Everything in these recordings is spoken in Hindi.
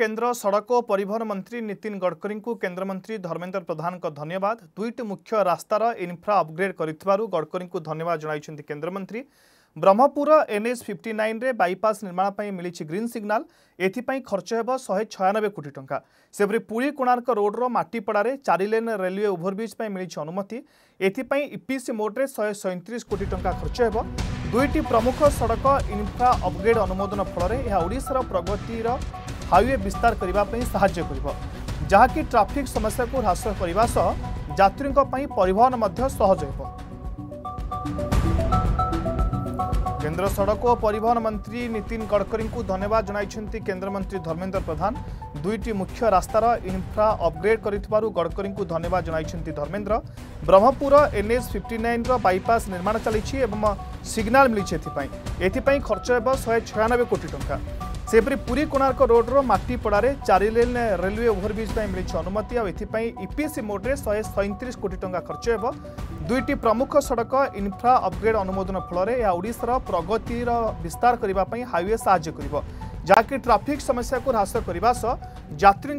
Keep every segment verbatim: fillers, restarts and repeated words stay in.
केन्द्र सड़क और परिवहन मंत्री नितिन गडकरी को केन्द्र मंत्री धर्मेन्द्र प्रधान को धन्यवाद। दुईट मुख्य रास्तार इनफ्रा अपग्रेड करिथिबारु गडकरी को धन्यवाद जणाइछन्ति केन्द्र मंत्री। ब्रह्मपुर एनएच फिफ्टी नाइन रे बाईपास निर्माण पर मिली ग्रीन सिग्नल, एथिपाई खर्च होब शहे छयानबे कोटी टंका। सेपरि पुरी कोणार्क रोड रो माटीपड़ारे चारि लेन रेलवे ओभरब्रिज पर मिली अनुमति, एथिपाई ईपीसी मोड्रे शहे सैंतीस कोटी टंका खर्च होब। दुईटी प्रमुख सड़क इनफ्रा अपग्रेड अनुमोदन फल ओडिशार प्रगतिर हाईवे विस्तार करने साहाय्य करिबो, जहाँकि ट्राफिक समस्या को ह्रास करने सह यात्री परिवहन मध्य सहज होबो। केन्द्र सड़क और परिवहन मंत्री नितिन गडकरी को धन्यवाद जणाइछन्ति केन्द्र मंत्री धर्मेन्द्र प्रधान। दुईटी मुख्य रास्तार इनफ्रा अपग्रेड करिथिबारु गडकरी को धन्यवाद जणाइछन्ति Dharmendra. Brahmapur NH fifty nine bypass निर्माण चली सिग्नल मिली एथिपाई खर्च होब शहे छयानबे कोटी टंका। सेपरि पुरी कोणार्क रोड रो माटीपड़ारे चारि लेन रेलवे ओभरब्रिज पर मिली अनुमति और एथिपाई ईपीसी मोड्रे शहे सैंतीस कोटी टंका खर्च होब। दुईटी प्रमुख सड़क इनफ्रा अपग्रेड अनुमोदन फल ओडिशार प्रगतिर विस्तार करने हाईवे साहाय्य करिबो, जहाँकि ट्राफिक समस्या को ह्रास करने सह यात्री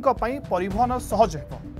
परिवहन सहज होब।